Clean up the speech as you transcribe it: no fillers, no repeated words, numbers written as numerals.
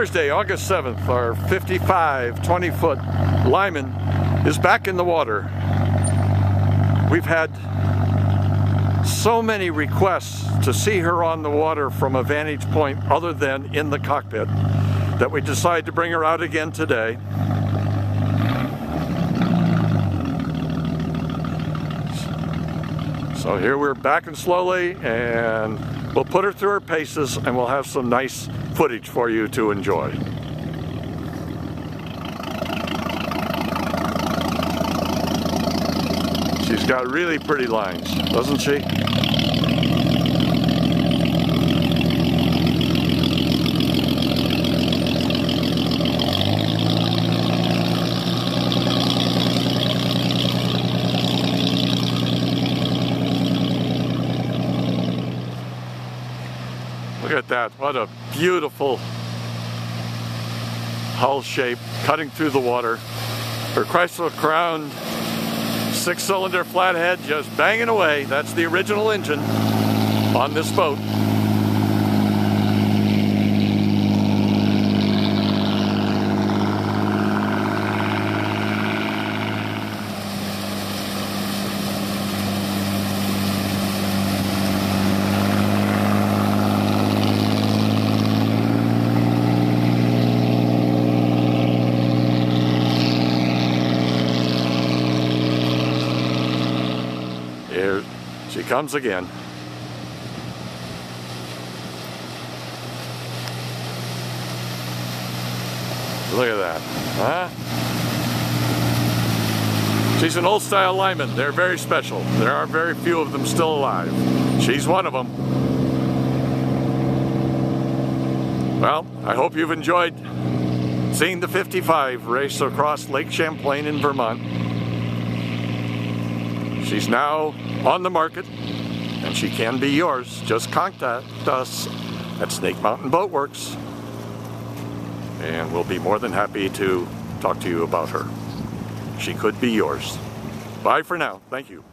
Thursday, August 7th, our 55, 20-foot Lyman is back in the water. We've had so many requests to see her on the water from a vantage point other than in the cockpit that we decided to bring her out again today. So here we're backing slowly, and we'll put her through her paces, and we'll have some nice footage for you to enjoy. She's got really pretty lines, doesn't she? Look at that, what a beautiful hull shape cutting through the water. Her Chrysler Crown 6-cylinder flathead just banging away. That's the original engine on this boat. Here she comes again. Look at that, huh? She's an old style Lyman. They're very special. There are very few of them still alive. She's one of them. Well, I hope you've enjoyed seeing the 55 race across Lake Champlain in Vermont. She's now on the market, and she can be yours. Just contact us at Snake Mountain Boat Works, and we'll be more than happy to talk to you about her. She could be yours. Bye for now. Thank you.